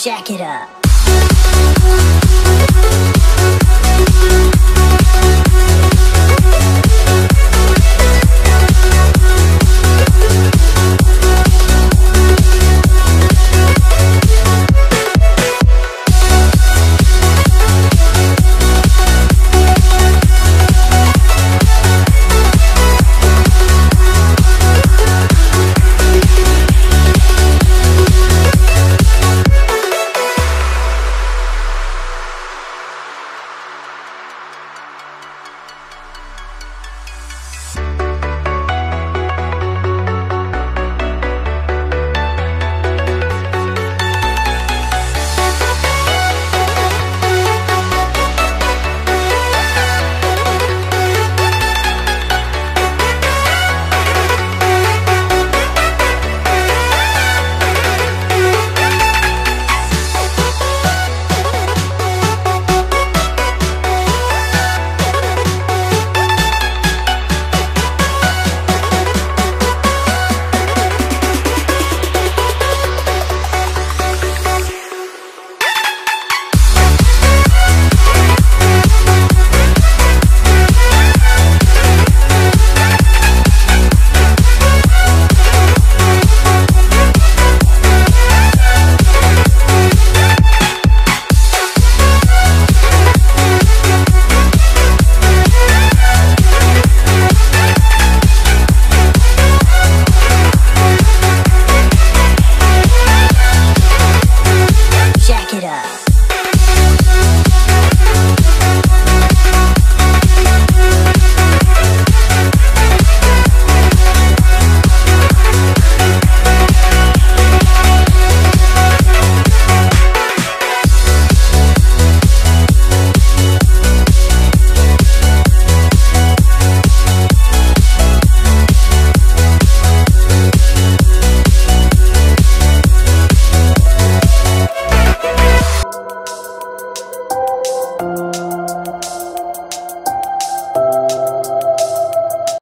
jack it up.